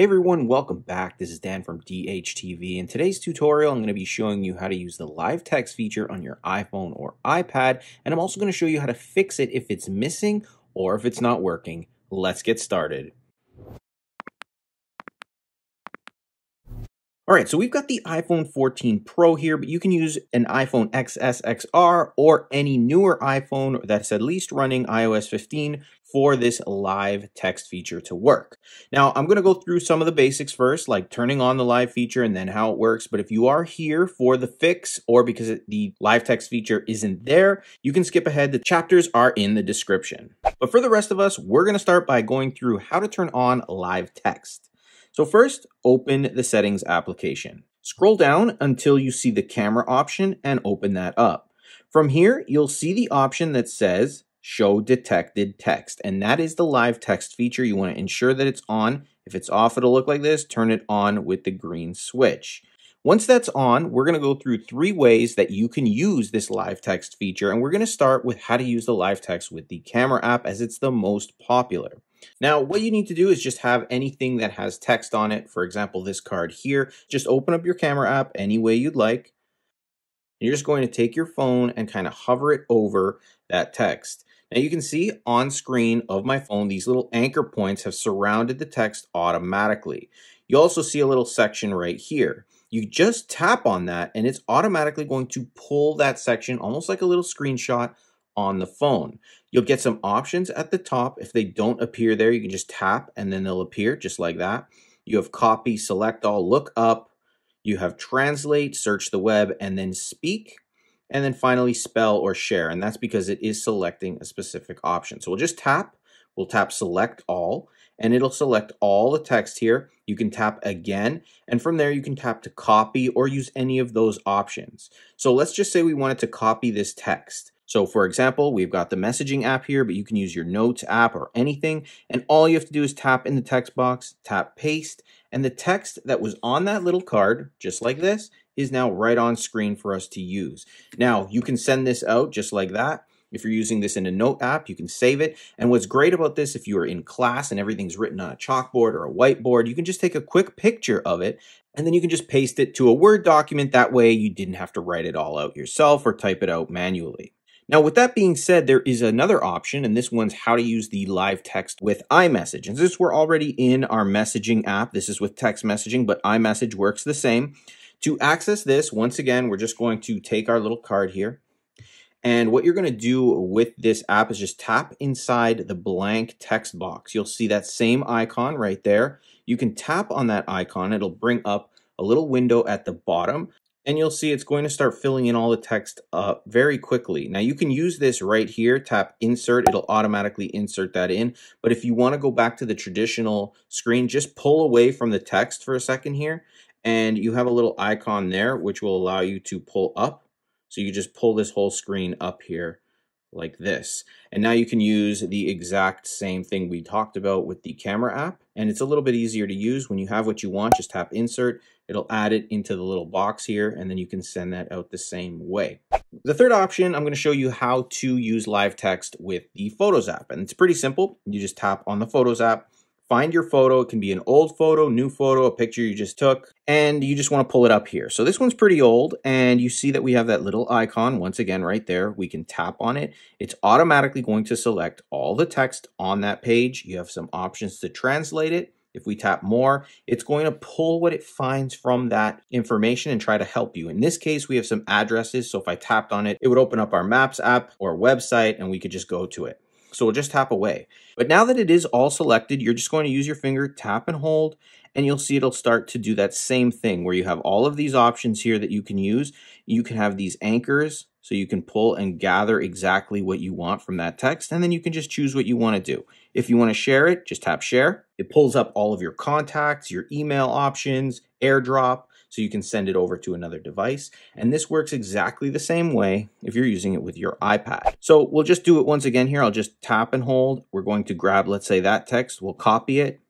Hey everyone, welcome back. This is Dan from DHTV. In today's tutorial, I'm going to be showing you how to use the live text feature on your iPhone or iPad, and I'm also going to show you how to fix it if it's missing or if it's not working. Let's get started. All right, so we've got the iPhone 14 Pro here, but you can use an iPhone XS, XR, or any newer iPhone that's at least running iOS 15 for this live text feature to work. Now, I'm gonna go through some of the basics first, like turning on the live feature and then how it works, but if you are here for the fix or because the live text feature isn't there, you can skip ahead. The chapters are in the description. But for the rest of us, we're gonna start by going through how to turn on live text. So first, open the settings application. Scroll down until you see the camera option and open that up. From here, you'll see the option that says show detected text, and that is the live text feature. You want to ensure that it's on. If it's off, it'll look like this. Turn it on with the green switch. Once that's on, we're going to go through three ways that you can use this live text feature, and we're going to start with how to use the live text with the camera app as it's the most popular. Now, what you need to do is just have anything that has text on it. For example, this card here. Just open up your camera app any way you'd like. And you're just going to take your phone and kind of hover it over that text. Now, you can see on screen of my phone, these little anchor points have surrounded the text automatically. You also see a little section right here. You just tap on that and it's automatically going to pull that section, almost like a little screenshot on the phone. You'll get some options at the top. If they don't appear there, you can just tap and then they'll appear just like that. You have copy, select all, look up. You have translate, search the web, and then speak. And then finally spell or share. And that's because it is selecting a specific option. So we'll just tap. We'll tap select all, and it'll select all the text here. You can tap again, and from there you can tap to copy or use any of those options. So let's just say we wanted to copy this text. So for example, we've got the messaging app here, but you can use your notes app or anything. And all you have to do is tap in the text box, tap paste, and the text that was on that little card, just like this, is now right on screen for us to use. Now you can send this out just like that. If you're using this in a note app, you can save it. And what's great about this, if you are in class and everything's written on a chalkboard or a whiteboard, you can just take a quick picture of it and then you can just paste it to a Word document. That way you didn't have to write it all out yourself or type it out manually. Now, with that being said, there is another option, and this one's how to use the live text with iMessage. And since we're already in our messaging app, this is with text messaging, but iMessage works the same. To access this, once again, we're just going to take our little card here. And what you're going to do with this app is just tap inside the blank text box. You'll see that same icon right there. You can tap on that icon. It'll bring up a little window at the bottom, and you'll see it's going to start filling in all the text very quickly. Now you can use this right here. Tap insert. It'll automatically insert that in. But if you want to go back to the traditional screen, just pull away from the text for a second here. And you have a little icon there, which will allow you to pull up. So you just pull this whole screen up here like this. And now you can use the exact same thing we talked about with the camera app. And it's a little bit easier to use. When you have what you want, just tap insert. It'll add it into the little box here, and then you can send that out the same way. The third option, I'm going to show you how to use live text with the Photos app. And it's pretty simple. You just tap on the Photos app. Find your photo. It can be an old photo, new photo, a picture you just took, and you just want to pull it up here. So this one's pretty old, and you see that we have that little icon once again right there. We can tap on it. It's automatically going to select all the text on that page. You have some options to translate it. If we tap more, it's going to pull what it finds from that information and try to help you. In this case, we have some addresses. So if I tapped on it, it would open up our Maps app or website, and we could just go to it. So we'll just tap away. But now that it is all selected, you're just going to use your finger, tap and hold, and you'll see it'll start to do that same thing where you have all of these options here that you can use. You can have these anchors, so you can pull and gather exactly what you want from that text, and then you can just choose what you want to do. If you want to share it, just tap share. It pulls up all of your contacts, your email options, AirDrop, so you can send it over to another device. And this works exactly the same way if you're using it with your iPad. So we'll just do it once again here. I'll just tap and hold. We're going to grab, let's say, that text. We'll copy it,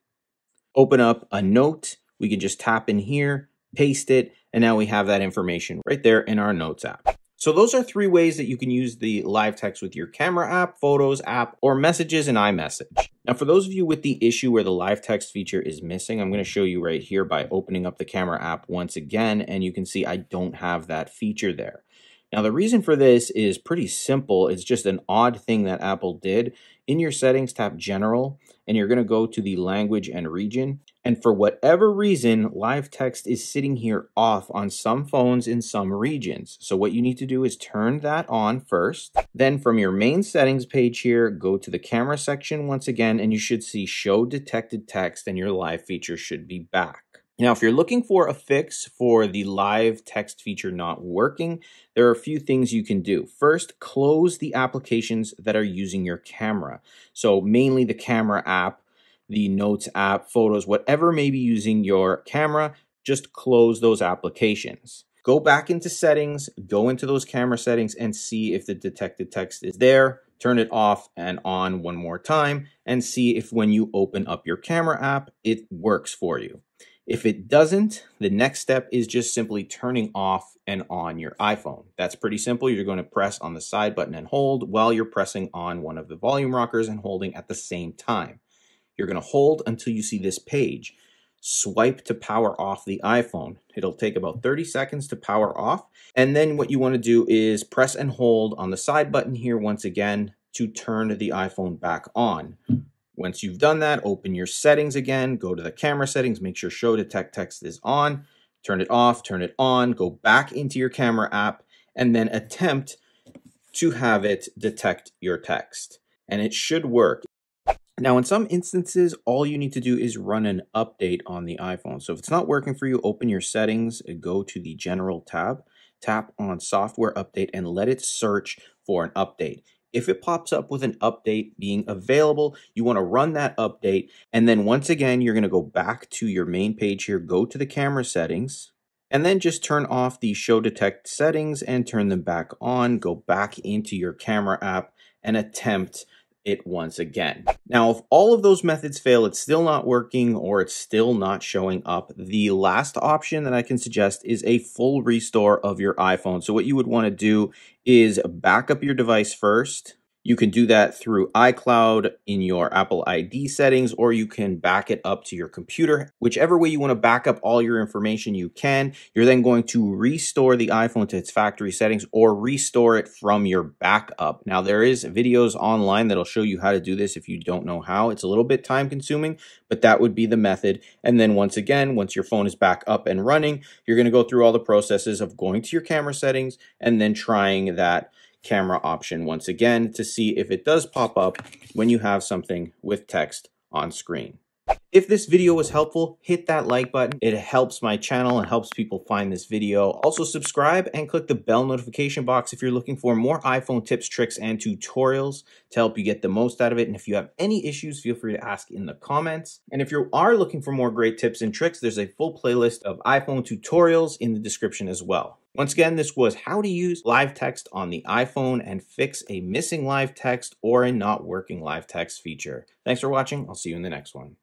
open up a note. We can just tap in here, paste it, and now we have that information right there in our Notes app. So those are three ways that you can use the live text with your camera app, photos app, or messages in iMessage. Now, for those of you with the issue where the live text feature is missing, I'm going to show you right here by opening up the camera app once again, and you can see I don't have that feature there. Now, the reason for this is pretty simple. It's just an odd thing that Apple did. In your settings, tap General, and you're going to go to the language and region. And for whatever reason, live text is sitting here off on some phones in some regions. So what you need to do is turn that on first. Then from your main settings page here, go to the camera section once again, and you should see Show Detected Text, and your live feature should be back. Now, if you're looking for a fix for the live text feature not working, there are a few things you can do. First, close the applications that are using your camera. So mainly the camera app, the notes app, photos, whatever may be using your camera, just close those applications. Go back into settings, go into those camera settings and see if the detected text is there. Turn it off and on one more time and see if when you open up your camera app, it works for you. If it doesn't, the next step is just simply turning off and on your iPhone. That's pretty simple. You're going to press on the side button and hold while you're pressing on one of the volume rockers and holding at the same time. You're going to hold until you see this page. Swipe to power off the iPhone. It'll take about 30 seconds to power off. And then what you want to do is press and hold on the side button here once again to turn the iPhone back on. Once you've done that, open your settings again, go to the camera settings, make sure Show Detect Text is on, turn it off, turn it on, go back into your camera app, and then attempt to have it detect your text. And it should work. Now, in some instances, all you need to do is run an update on the iPhone. So if it's not working for you, open your settings, go to the General tab, tap on Software Update, and let it search for an update. If it pops up with an update being available, you want to run that update. And then once again, you're going to go back to your main page here, go to the camera settings, and then just turn off the Show Detect settings and turn them back on. Go back into your camera app and attempt it once again. Now, if all of those methods fail, it's still not working or it's still not showing up, the last option that I can suggest is a full restore of your iPhone. So what you would want to do is back up your device first. You can do that through iCloud in your Apple ID settings, or you can back it up to your computer. Whichever way you want to back up all your information you can, you're then going to restore the iPhone to its factory settings or restore it from your backup. Now, there is videos online that'll show you how to do this if you don't know how. It's a little bit time consuming, but that would be the method. And then once again, once your phone is back up and running, you're going to go through all the processes of going to your camera settings and then trying that camera option once again to see if it does pop up when you have something with text on screen. If this video was helpful, hit that like button. It helps my channel and helps people find this video. Also subscribe and click the bell notification box if you're looking for more iPhone tips, tricks, and tutorials to help you get the most out of it. And if you have any issues, feel free to ask in the comments. And if you are looking for more great tips and tricks, there's a full playlist of iPhone tutorials in the description as well. Once again, this was how to use live text on the iPhone and fix a missing live text or a not working live text feature. Thanks for watching. I'll see you in the next one.